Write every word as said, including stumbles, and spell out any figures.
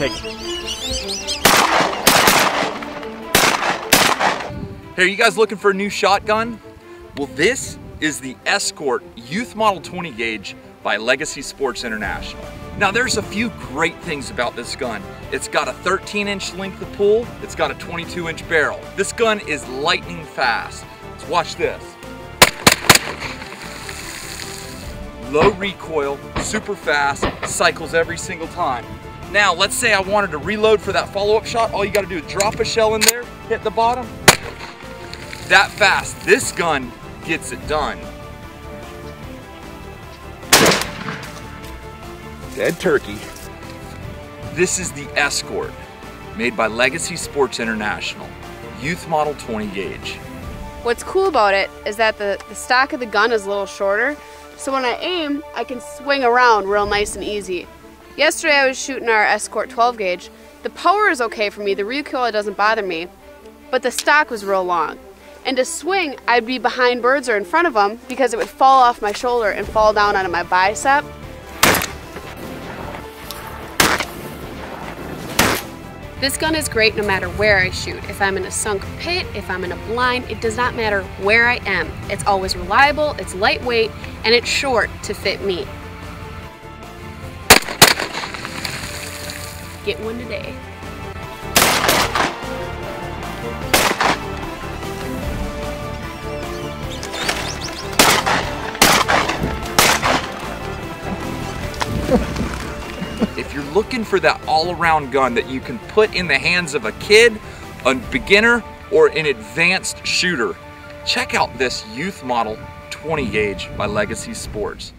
Take it. Hey, are you guys looking for a new shotgun? Well, this is the Escort Youth Model twenty Gauge by Legacy Sports International. Now, there's a few great things about this gun. It's got a thirteen inch length of pull. It's got a twenty-two inch barrel. This gun is lightning fast. Let's watch this. Low recoil, super fast, cycles every single time. Now, let's say I wanted to reload for that follow-up shot. All you gotta do is drop a shell in there, hit the bottom. That fast, this gun gets it done. Dead turkey. This is the Escort, made by Legacy Sports International, Youth Model twenty Gauge. What's cool about it is that the, the stock of the gun is a little shorter, so when I aim, I can swing around real nice and easy. Yesterday I was shooting our Escort twelve gauge. The power is okay for me, the recoil doesn't bother me, but the stock was real long. And to swing, I'd be behind birds or in front of them because it would fall off my shoulder and fall down onto my bicep. This gun is great no matter where I shoot. If I'm in a sunk pit, if I'm in a blind, it does not matter where I am. It's always reliable, it's lightweight, and it's short to fit me. Get one today. If you're looking for that all-around gun that you can put in the hands of a kid, a beginner, or an advanced shooter, check out this Youth Model twenty Gauge by Legacy Sports.